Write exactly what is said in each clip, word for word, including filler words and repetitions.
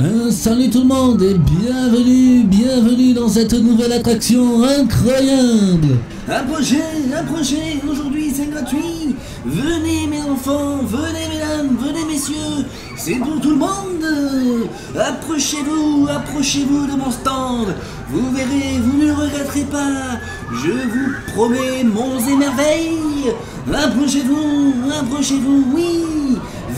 Euh, salut tout le monde et bienvenue, bienvenue dans cette nouvelle attraction incroyable. Approchez, approchez, aujourd'hui c'est gratuit. Venez mes enfants, venez mesdames, venez messieurs, c'est pour tout le monde. Approchez-vous, approchez-vous de mon stand. Vous verrez, vous ne le regretterez pas. Je vous promets monts et merveilles. Approchez-vous, approchez-vous, oui.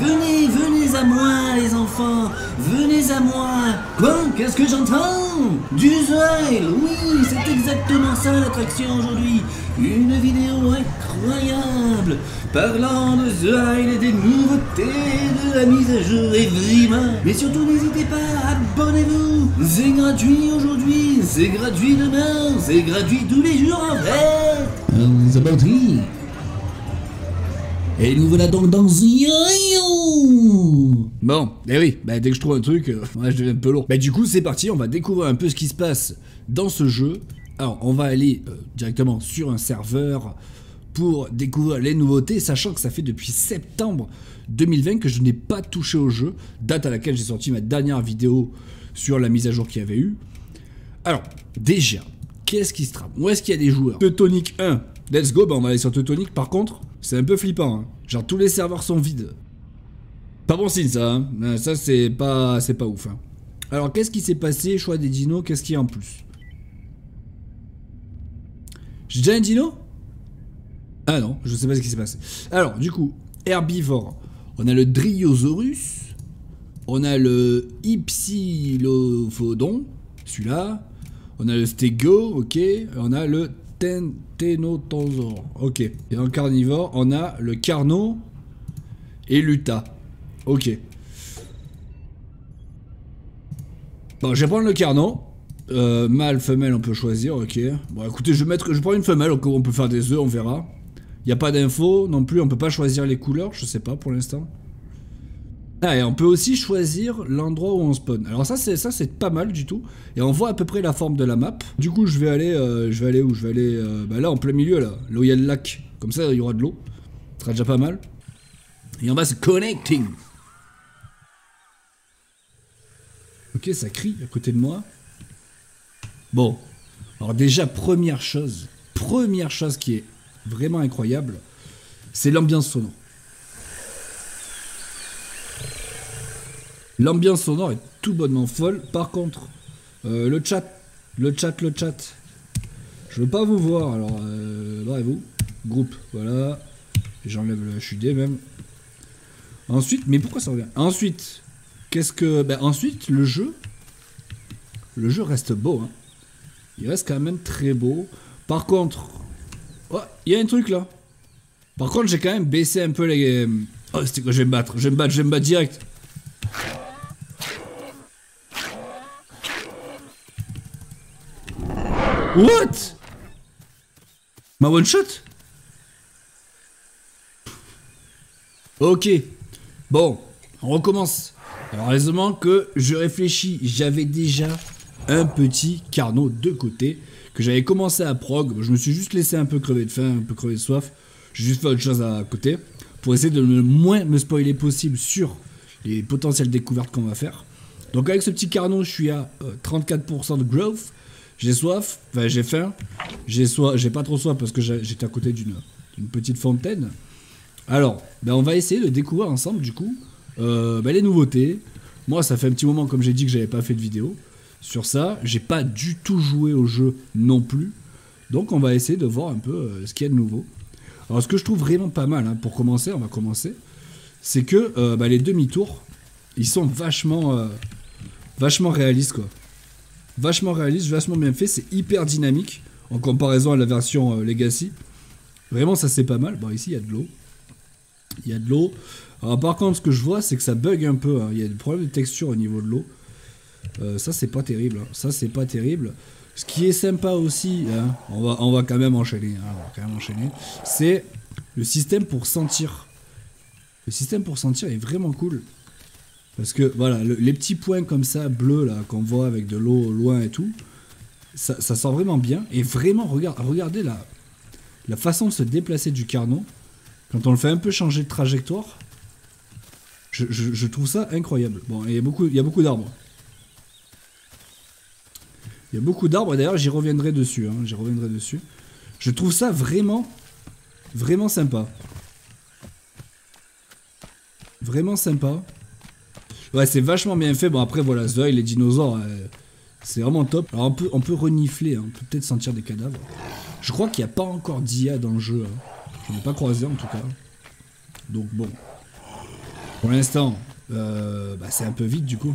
Venez, venez à moi les enfants, venez à moi. Quoi? Qu'est-ce que j'entends? Du Zoël, oui, c'est exactement ça l'attraction aujourd'hui. Une vidéo incroyable, parlant de Zoël et des nouveautés de la mise à jour Evrima. Mais surtout n'hésitez pas, abonnez-vous. C'est gratuit aujourd'hui, c'est gratuit demain, c'est gratuit tous les jours en fait. C'est parti. Et nous voilà donc dans Ziyaiou. Bon, eh oui, bah dès que je trouve un truc, euh, ouais, je deviens un peu lourd. Bah du coup c'est parti, on va découvrir un peu ce qui se passe dans ce jeu. Alors on va aller euh, directement sur un serveur pour découvrir les nouveautés, sachant que ça fait depuis septembre deux mille vingt que je n'ai pas touché au jeu, date à laquelle j'ai sorti ma dernière vidéo sur la mise à jour qu'il y avait eu. Alors, déjà, qu'est-ce qui se trame? Où est-ce qu'il y a des joueurs? Teutonic un, let's go, bah on va aller sur Teutonic. Par contre, c'est un peu flippant, hein. Genre tous les serveurs sont vides. Pas bon signe ça, hein. Ça c'est pas, c'est pas ouf, hein. Alors qu'est-ce qui s'est passé? Choix des dinos, qu'est-ce qu'il y a en plus? J'ai déjà un dino? Ah non, je sais pas ce qui s'est passé. Alors du coup, herbivore, on a le Dryosaurus, on a le Ipsilophodon, celui-là, on a le Stego, ok, on a le Ténotensor, ok. Et dans le carnivore, on a le carno et l'uta. Ok. Bon, je vais prendre le carno. Euh, mâle, femelle, on peut choisir, ok. Bon, écoutez, je vais mettre, je prends une femelle, on peut faire des œufs, on verra. Il n'y a pas d'infos non plus, on peut pas choisir les couleurs, je sais pas pour l'instant. Ah, et on peut aussi choisir l'endroit où on spawn. Alors ça c'est ça c'est pas mal du tout. Et on voit à peu près la forme de la map. Du coup je vais aller euh, je vais aller où je vais aller euh, bah là en plein milieu là, là où il y a le lac. Comme ça il y aura de l'eau. Ce sera déjà pas mal. Et on va se connecting. Ok, ça crie à côté de moi. Bon. Alors déjà première chose, première chose qui est vraiment incroyable, c'est l'ambiance sonore. L'ambiance sonore est tout bonnement folle. Par contre, euh, le chat, le chat, le chat. Je veux pas vous voir, alors euh, barrez-vous. Groupe, voilà. J'enlève le H U D même. Ensuite, mais pourquoi ça revient? Ensuite, qu'est-ce que... Ben ensuite, le jeu... Le jeu reste beau, hein. Il reste quand même très beau. Par contre... Oh, il y a un truc là. Par contre, j'ai quand même baissé un peu les... Oh, c'était quoi? Je vais me battre, je vais me battre, je vais me battre direct. What? Ma one shot? Ok. Bon, on recommence. Alors heureusement que je réfléchis. J'avais déjà un petit carnot de côté que j'avais commencé à prog. Je me suis juste laissé un peu crever de faim, un peu crever de soif. J'ai juste fait autre chose à côté pour essayer de le moins me spoiler possible sur les potentielles découvertes qu'on va faire. Donc avec ce petit carnot, je suis à euh, trente-quatre pour cent de growth. J'ai soif, enfin j'ai faim, j'ai soif, j'ai pas trop soif parce que j'étais à côté d'une petite fontaine. Alors, ben on va essayer de découvrir ensemble du coup euh, ben les nouveautés. Moi ça fait un petit moment, comme j'ai dit, que j'avais pas fait de vidéo sur ça, j'ai pas du tout joué au jeu non plus. Donc on va essayer de voir un peu euh, ce qu'il y a de nouveau. Alors ce que je trouve vraiment pas mal, hein, pour commencer, on va commencer, c'est que euh, ben les demi-tours, ils sont vachement, euh, vachement réalistes quoi. Vachement réaliste, vachement bien fait, c'est hyper dynamique en comparaison à la version euh, Legacy. Vraiment ça c'est pas mal. Bon ici il y a de l'eau. Il y a de l'eau. Alors par contre ce que je vois c'est que ça bug un peu, hein. Il y a des problèmes de texture au niveau de l'eau. Euh, ça c'est pas terrible, hein. Ça c'est pas terrible. Ce qui est sympa aussi, hein, on, va, on va quand même enchaîner, hein, on va quand même enchaîner, c'est le système pour sentir. Le système pour sentir est vraiment cool. Parce que voilà, le, les petits points comme ça, bleus là, qu'on voit avec de l'eau loin et tout, ça, ça sent vraiment bien. Et vraiment, regarde, regardez la, la façon de se déplacer du carnon, quand on le fait un peu changer de trajectoire, je, je, je trouve ça incroyable. Bon, et il y a beaucoup, beaucoup d'arbres. Il y a beaucoup d'arbres, et d'ailleurs j'y reviendrai dessus, hein, j'y reviendrai dessus. Je trouve ça vraiment, vraiment sympa. Vraiment sympa. Ouais, c'est vachement bien fait. Bon, après, voilà, Zoël, les dinosaures, euh, c'est vraiment top. Alors, on peut, on peut renifler, hein, on peut peut-être sentir des cadavres. Je crois qu'il n'y a pas encore d'I A dans le jeu. Hein. Je n'ai pas croisé, en tout cas. Donc, bon. Pour l'instant, euh, bah, c'est un peu vide, du coup.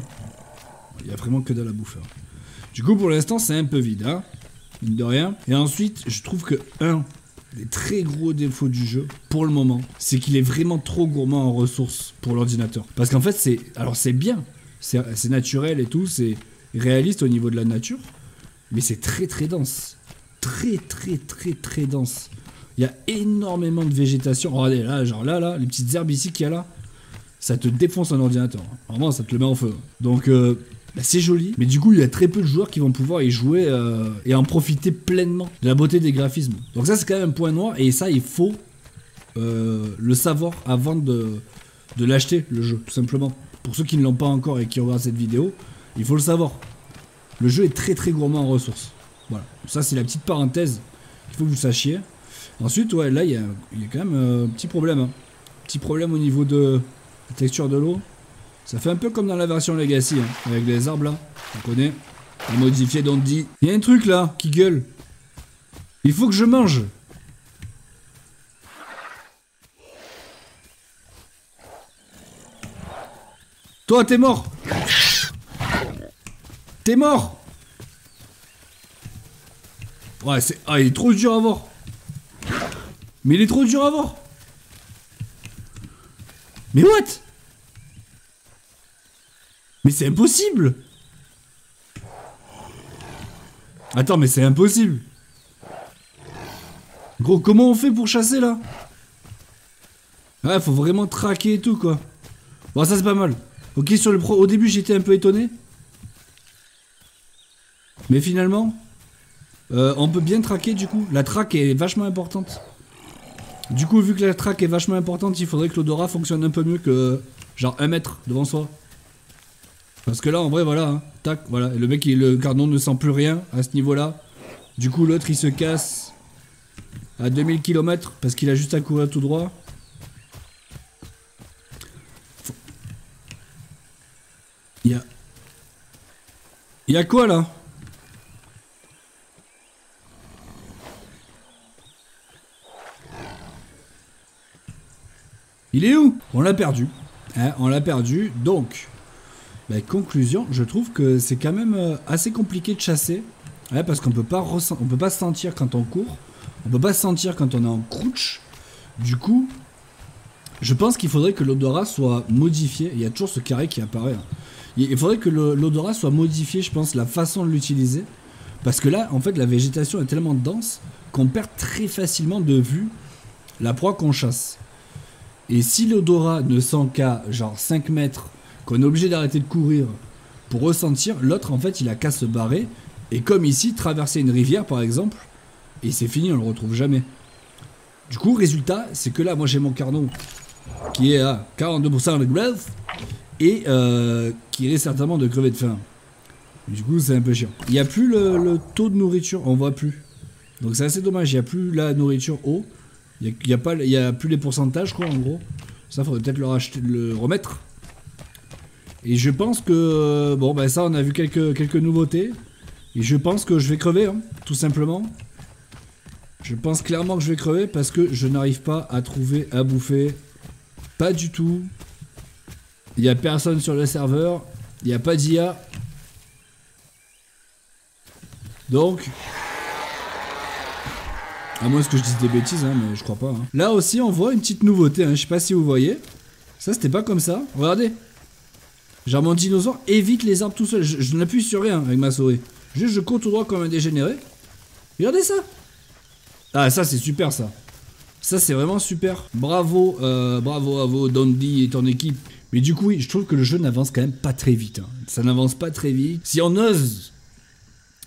Il n'y a vraiment que dalle à bouffer. Hein. Du coup, pour l'instant, c'est un peu vide, hein. Mine de rien. Et ensuite, je trouve que, un des très gros défauts du jeu, pour le moment, c'est qu'il est vraiment trop gourmand en ressources pour l'ordinateur. Parce qu'en fait, c'est... Alors, c'est bien. C'est naturel et tout, c'est réaliste au niveau de la nature. Mais c'est très, très dense. Très, très, très, très dense. Il y a énormément de végétation. Regardez, là, genre là, là, les petites herbes ici qu'il y a là, ça te défonce un ordinateur. Vraiment, ça te le met en feu. Donc... Euh, Bah c'est joli, mais du coup il y a très peu de joueurs qui vont pouvoir y jouer euh, et en profiter pleinement de la beauté des graphismes. Donc ça c'est quand même un point noir et ça il faut euh, le savoir avant de, de l'acheter le jeu tout simplement. Pour ceux qui ne l'ont pas encore et qui regardent cette vidéo, il faut le savoir. Le jeu est très très gourmand en ressources. Voilà, ça c'est la petite parenthèse qu'il faut que vous sachiez. Ensuite ouais là il y a, il y a quand même un euh, petit problème. Hein. Petit problème au niveau de la texture de l'eau. Ça fait un peu comme dans la version Legacy, hein, avec les arbres là, on connaît. On modifie donc dit. Il y a un truc là qui gueule. Il faut que je mange. Toi, t'es mort. T'es mort. Ouais, c'est... Ah, il est trop dur à voir. Mais il est trop dur à voir. Mais what? Mais c'est impossible! Attends, mais c'est impossible! Gros, comment on fait pour chasser là? Ouais, faut vraiment traquer et tout quoi. Bon, ça c'est pas mal. Ok, sur le pro, au début j'étais un peu étonné. Mais finalement, euh, on peut bien traquer du coup. La traque est vachement importante. Du coup, vu que la traque est vachement importante, il faudrait que l'odorat fonctionne un peu mieux que genre un mètre devant soi. Parce que là en vrai voilà, hein, tac, voilà, et le mec, il, le carnon ne sent plus rien à ce niveau là. Du coup l'autre il se casse à deux mille kilomètres parce qu'il a juste à courir tout droit. Faut... Il y a... Il y a quoi là? Il est où? On l'a perdu, hein, on l'a perdu, donc... Bah, conclusion, je trouve que c'est quand même assez compliqué de chasser, ouais, parce qu'on peut pas on peut pas sentir quand on court, on peut pas sentir quand on est en crouch. Du coup, je pense qu'il faudrait que l'odorat soit modifié. Il y a toujours ce carré qui apparaît. Hein. Il faudrait que l'odorat soit modifié, je pense, la façon de l'utiliser, parce que là, en fait, la végétation est tellement dense qu'on perd très facilement de vue la proie qu'on chasse. Et si l'odorat ne sent qu'à genre cinq mètres. Qu'on est obligé d'arrêter de courir pour ressentir, l'autre en fait il a qu'à se barrer et comme ici traverser une rivière par exemple et c'est fini, on le retrouve jamais. Du coup résultat c'est que là moi j'ai mon carnon qui est à quarante-deux pour cent de growth et euh, qui risque certainement de crever de faim. Du coup c'est un peu chiant. Il n'y a plus le, le taux de nourriture, on voit plus. Donc c'est assez dommage, il n'y a plus la nourriture eau, il n'y a, a, il y a plus les pourcentages quoi en gros. Ça faudrait peut-être le, le remettre. Et je pense que... Bon bah ça on a vu quelques, quelques nouveautés. Et je pense que je vais crever hein, tout simplement. Je pense clairement que je vais crever parce que je n'arrive pas à trouver à bouffer. Pas du tout. Il n'y a personne sur le serveur. Il n'y a pas d'I A. Donc... À moins que je dise des bêtises hein, mais je crois pas. Hein. Là aussi on voit une petite nouveauté. Hein. Je sais pas si vous voyez. Ça c'était pas comme ça. Regardez. Genre mon dinosaure évite les arbres tout seul. Je, je n'appuie sur rien avec ma souris. Juste je cours tout droit comme un dégénéré. Regardez ça. Ah ça c'est super ça. Ça c'est vraiment super. Bravo, euh, bravo à vous Dandy et ton équipe. Mais du coup oui, je trouve que le jeu n'avance quand même pas très vite. Hein. Ça n'avance pas très vite. Si on ose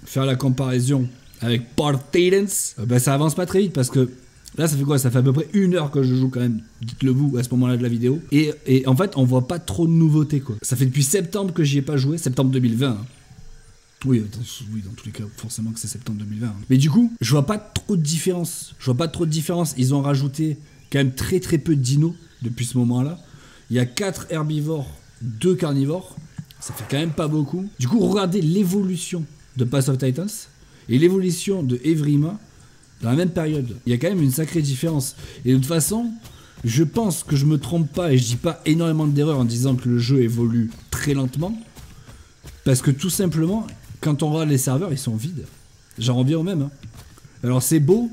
faire la comparaison avec Path of Titans, euh, bah, ça avance pas très vite parce que... Là ça fait quoi? Ça fait à peu près une heure que je joue quand même, dites-le vous à ce moment là de la vidéo. Et, et en fait on voit pas trop de nouveautés quoi. Ça fait depuis septembre que j'y ai pas joué, septembre deux mille vingt. Hein. Oui, attends, oui, dans tous les cas, forcément que c'est septembre deux mille vingt. Hein. Mais du coup, je vois pas trop de différence. Je vois pas trop de différence. Ils ont rajouté quand même très très peu de dinos depuis ce moment-là. Il y a quatre herbivores, deux carnivores. Ça fait quand même pas beaucoup. Du coup, regardez l'évolution de Path of Titans et l'évolution de Evrima dans la même période. Il y a quand même une sacrée différence. Et de toute façon, je pense que je me trompe pas et je dis pas énormément d'erreurs en disant que le jeu évolue très lentement. Parce que tout simplement, quand on regarde les serveurs, ils sont vides. J'en reviens au même. Hein. Alors c'est beau,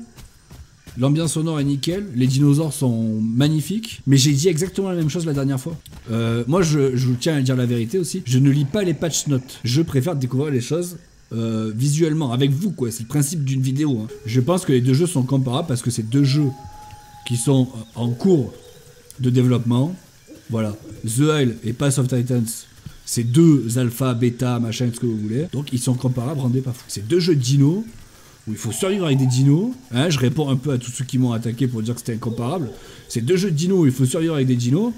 l'ambiance sonore est nickel, les dinosaures sont magnifiques, mais j'ai dit exactement la même chose la dernière fois. Euh, moi, je, je tiens à dire la vérité aussi, je ne lis pas les patch notes. Je préfère découvrir les choses euh, visuellement, avec vous quoi, c'est le principe d'une vidéo. Hein. Je pense que les deux jeux sont comparables parce que c'est deux jeux qui sont en cours de développement. Voilà, The Isle et Path of Titans. C'est deux alpha, bêta, machin, ce que vous voulez. Donc ils sont comparables, rendez pas fou. C'est deux jeux de dinos, où il faut survivre avec des dinos. Hein, je réponds un peu à tous ceux qui m'ont attaqué pour dire que c'était incomparable. C'est deux jeux de dinos où il faut survivre avec des dinos.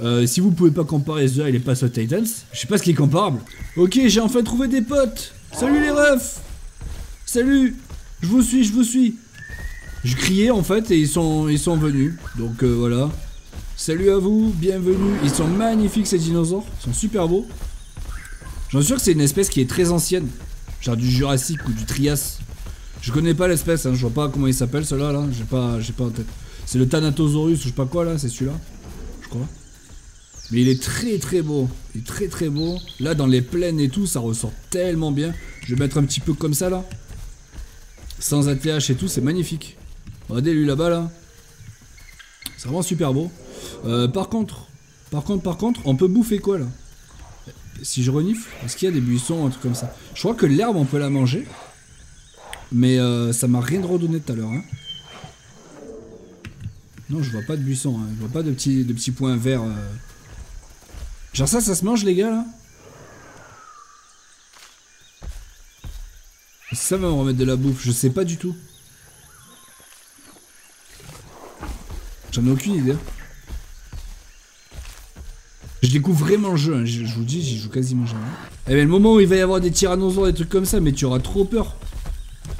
Euh, si vous pouvez pas comparer The Isle et Path of Titans, je sais pas ce qui est comparable. Ok, j'ai enfin trouvé des potes. Salut les refs. Salut. Je vous suis, je vous suis. Je criais en fait et ils sont, ils sont venus. Donc euh, voilà. Salut à vous, bienvenue. Ils sont magnifiques ces dinosaures, ils sont super beaux. J'en suis sûr que c'est une espèce qui est très ancienne, genre du Jurassique ou du Trias. Je connais pas l'espèce, hein. Je vois pas comment il s'appelle ceux-là, là. J'ai pas, j'ai pas en tête. C'est le Thanatosaurus ou je sais pas quoi là, c'est celui-là, je crois. Mais il est très très beau, il est très très beau. Là dans les plaines et tout, ça ressort tellement bien. Je vais mettre un petit peu comme ça là, sans A T H et tout, c'est magnifique. Regardez lui là-bas là, c'est vraiment super beau. Euh, par contre, par contre, par contre, on peut bouffer quoi là? Si je renifle, est-ce qu'il y a des buissons, un truc comme ça? Je crois que l'herbe on peut la manger, mais euh, ça m'a rien redonné tout à l'heure. Hein. Non, je vois pas de buissons, hein. Je vois pas de petits, de petits points verts. Euh... Genre ça, ça se mange les gars là? Ça va me remettre de la bouffe, je sais pas du tout. J'en ai aucune idée. Je découvre vraiment le jeu, hein. Je, je vous dis, j'y joue quasiment jamais. Eh bien, le moment où il va y avoir des tyrannosaures, des trucs comme ça, mais tu auras trop peur.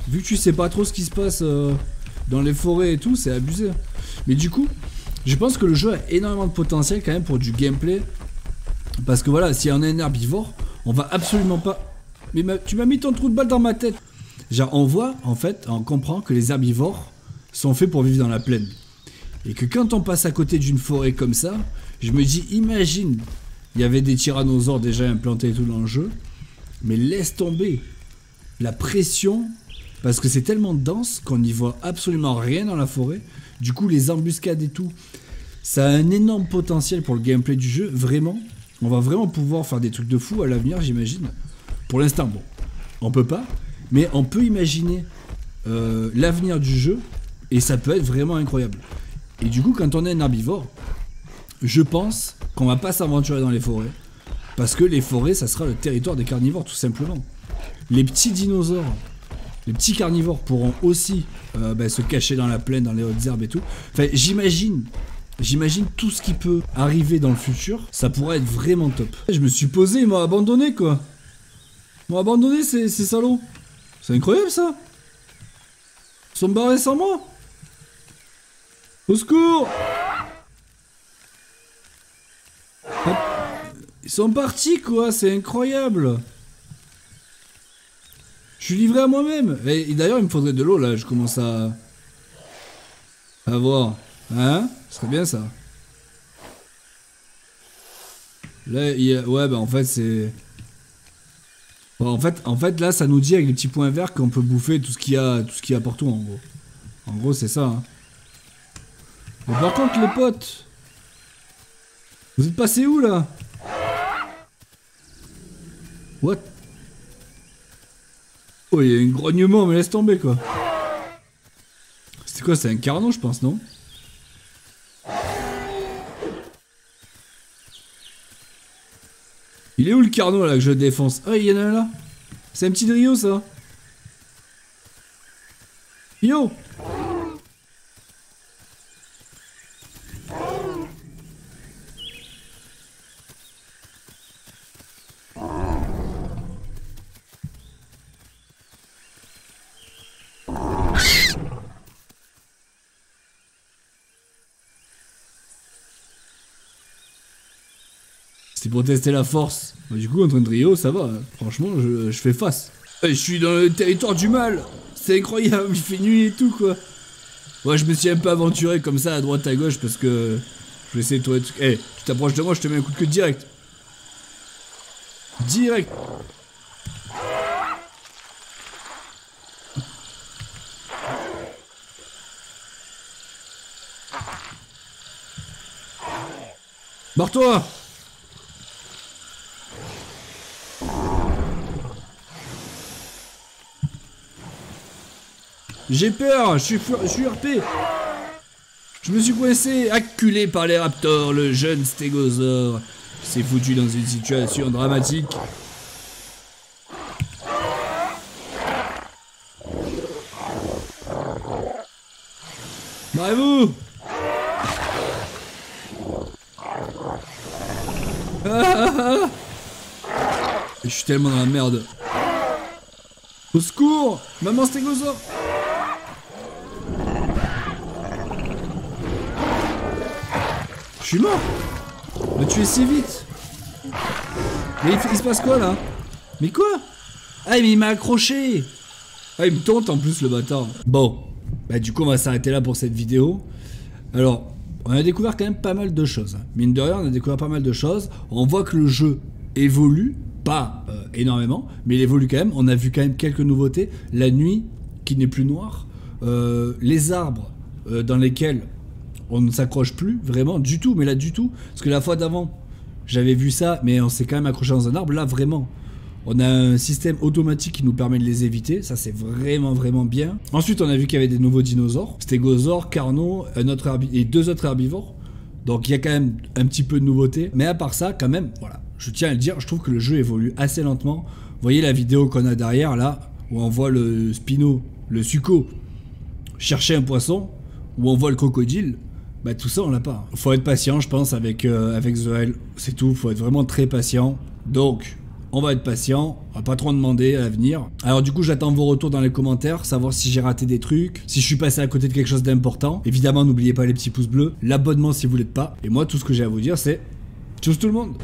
Vu que tu sais pas trop ce qui se passe euh, dans les forêts et tout, c'est abusé. Mais du coup, je pense que le jeu a énormément de potentiel quand même pour du gameplay. Parce que voilà, si on est un herbivore, on va absolument pas... Mais ma... tu m'as mis ton trou de balle dans ma tête. Genre, on voit, en fait, on comprend que les herbivores sont faits pour vivre dans la plaine. Et que quand on passe à côté d'une forêt comme ça, je me dis, imagine, il y avait des tyrannosaures déjà implantés et tout dans le jeu, mais laisse tomber la pression, parce que c'est tellement dense qu'on n'y voit absolument rien dans la forêt, du coup les embuscades et tout, ça a un énorme potentiel pour le gameplay du jeu, vraiment, on va vraiment pouvoir faire des trucs de fou à l'avenir j'imagine, pour l'instant bon, on peut pas, mais on peut imaginer euh, l'avenir du jeu, et ça peut être vraiment incroyable. Et du coup, quand on est un herbivore, je pense qu'on va pas s'aventurer dans les forêts. Parce que les forêts, ça sera le territoire des carnivores, tout simplement. Les petits dinosaures, les petits carnivores pourront aussi euh, bah, se cacher dans la plaine, dans les hautes herbes et tout. Enfin, j'imagine, j'imagine tout ce qui peut arriver dans le futur. Ça pourrait être vraiment top. Je me suis posé, ils m'ont abandonné, quoi. Ils m'ont abandonné, ces, ces salauds. C'est incroyable, ça. Ils sont barrés sans moi. Au secours! Hop. Ils sont partis quoi, c'est incroyable! Je suis livré à moi-même! Et, et d'ailleurs il me faudrait de l'eau là, je commence à... à voir. Hein? Ce serait bien ça. Là, il y a... ouais bah en fait c'est... Bon, en fait, en fait là ça nous dit avec les petits points verts qu'on peut bouffer tout ce qu'il y a, tout ce qu'il y a partout en gros. En gros c'est ça hein. Mais par contre les potes, vous êtes passés où là? What? Oh il y a un grognement mais laisse tomber quoi. C'était quoi? C'est un carno je pense non? Il est où le carno là que je défonce? Ah il y en a un là. C'est un petit Dryo ça. Yo. C'est pour tester la force. Du coup, contre un trio, ça va. Franchement, je, je fais face. Je suis dans le territoire du mal. C'est incroyable, il fait nuit et tout, quoi. Moi, je me suis même pas aventuré comme ça à droite à gauche parce que je vais essayer de toi. Eh, hey, tu t'approches de moi, je te mets un coup de queue direct. Direct. Barre-toi. J'ai peur, je suis, je suis R P. Je me suis coincé, acculé par les raptors, le jeune stégosaure s'est foutu dans une situation dramatique. Marrez-vous. Ah, je suis tellement dans la merde. Au secours, maman stégosaure. Je suis mort. Me tuer si vite. Mais il, il se passe quoi là? Mais quoi? Ah mais il m'a accroché. Ah il me tente en plus le bâtard. Bon, bah du coup on va s'arrêter là pour cette vidéo. Alors, on a découvert quand même pas mal de choses. Mine de rien, on a découvert pas mal de choses. On voit que le jeu évolue, pas euh, énormément, mais il évolue quand même. On a vu quand même quelques nouveautés. La nuit qui n'est plus noire. Euh, les arbres euh, dans lesquels... on ne s'accroche plus vraiment du tout, mais là du tout. Parce que la fois d'avant, j'avais vu ça, mais on s'est quand même accroché dans un arbre. Là, vraiment, on a un système automatique qui nous permet de les éviter. Ça, c'est vraiment, vraiment bien. Ensuite, on a vu qu'il y avait des nouveaux dinosaures. Stégosaure, carno, un autre herbi- et deux autres herbivores. Donc, il y a quand même un petit peu de nouveauté. Mais à part ça, quand même, voilà. Je tiens à le dire, je trouve que le jeu évolue assez lentement. Vous voyez la vidéo qu'on a derrière, là, où on voit le Spino, le Succo, chercher un poisson, où on voit le crocodile. Bah tout ça on l'a pas. Faut être patient je pense avec, euh, avec Zoël, c'est tout, faut être vraiment très patient. Donc on va être patient, on va pas trop en demander à l'avenir. Alors du coup j'attends vos retours dans les commentaires, savoir si j'ai raté des trucs, si je suis passé à côté de quelque chose d'important. Évidemment n'oubliez pas les petits pouces bleus, l'abonnement si vous l'êtes pas. Et moi tout ce que j'ai à vous dire c'est tchuss tout le monde.